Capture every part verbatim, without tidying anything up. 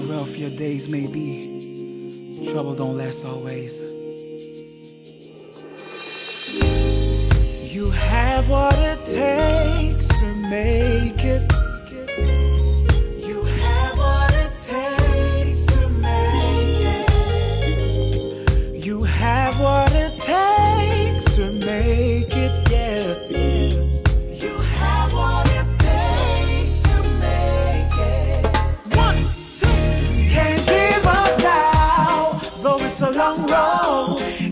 how rough your days may be, trouble don't last always. You have what it takes to make it. You have what it takes to make it. You have what it takes to make it, yeah.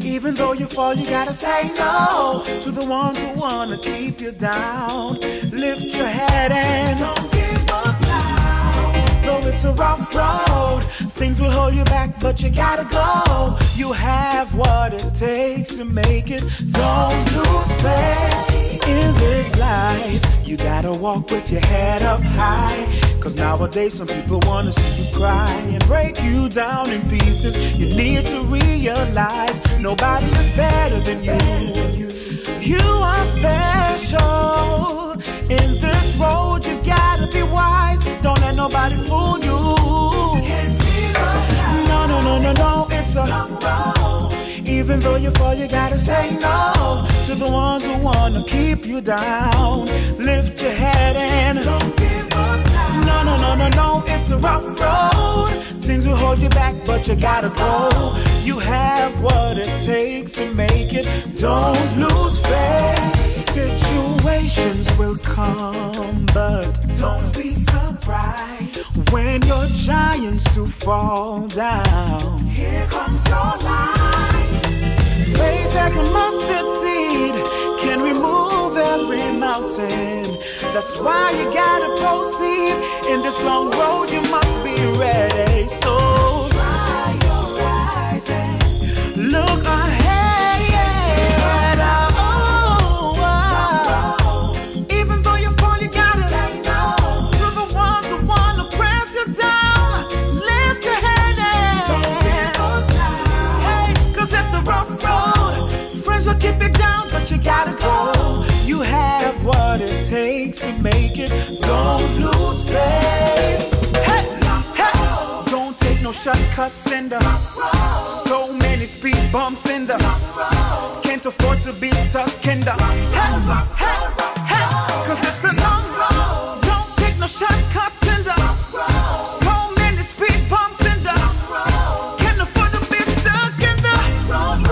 Even though you fall, you gotta say no to the ones who wanna keep you down. Lift your head and don't give up now. Though it's a rough road, things will hold you back, but you gotta go. You have what it takes to make it. Don't lose faith in this life. You gotta walk with your head up high, 'cause nowadays some people wanna see you cry and break you down in pieces. You need to realize nobody is better than you. You are special. In this road you gotta be wise. Don't let nobody fool you. No, no, no, no, no, it's a long road. Even though you fall, you gotta say no to the ones who wanna keep you down. Lift your head and don't give up. No, no, no, no, no, it's a rough road. Things will hold you back, but you gotta go. You have what it takes to make it. Don't lose faith. Situations will come, but don't be surprised when your giants do fall down. Here comes your life. Faith as a mustard seed can remove every mountain. That's why you gotta proceed. In this long road you must be ready. So dry your eyes and look ahead. Oh, even though you fall, you gotta say no to the ones who wanna press you down. Lift your head and hey, 'cause it's a rough road. Friends will keep you down, but you gotta go. You have what it takes to make it. Don't lose faith. Hey, hey. Don't take no shortcuts in the road. So many speed bumps in the road. Can't afford to be stuck in the hey, hey, hey. 'Cause it's a long road. Don't take no shortcuts in the road. So many speed bumps in the road. Can't afford to be stuck in the road.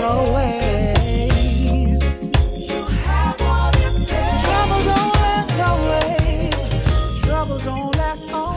Always. You have what it takes. Trouble don't last always. Trouble don't last always.